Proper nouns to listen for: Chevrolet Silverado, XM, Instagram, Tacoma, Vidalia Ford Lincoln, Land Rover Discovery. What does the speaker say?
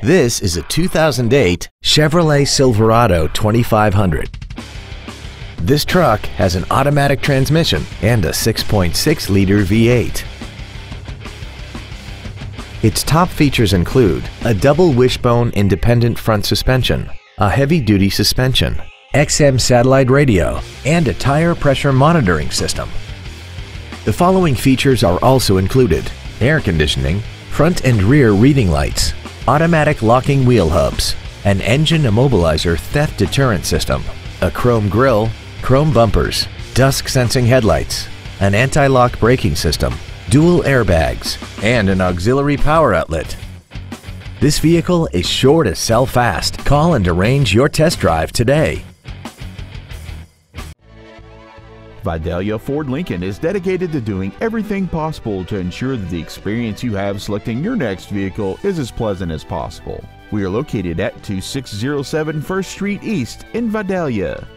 This is a 2008 Chevrolet Silverado 2500. This truck has an automatic transmission and a 6.6-liter V8. Its top features include a double wishbone independent front suspension, a heavy-duty suspension, XM satellite radio, and a tire pressure monitoring system. The following features are also included: air conditioning, front and rear reading lights, automatic locking wheel hubs, an engine immobilizer theft deterrent system, a chrome grille, chrome bumpers, dusk-sensing headlights, an anti-lock braking system, dual airbags, and an auxiliary power outlet. This vehicle is sure to sell fast. Call and arrange your test drive today. Vidalia Ford Lincoln is dedicated to doing everything possible to ensure that the experience you have selecting your next vehicle is as pleasant as possible. We are located at 2607 1st Street East in Vidalia.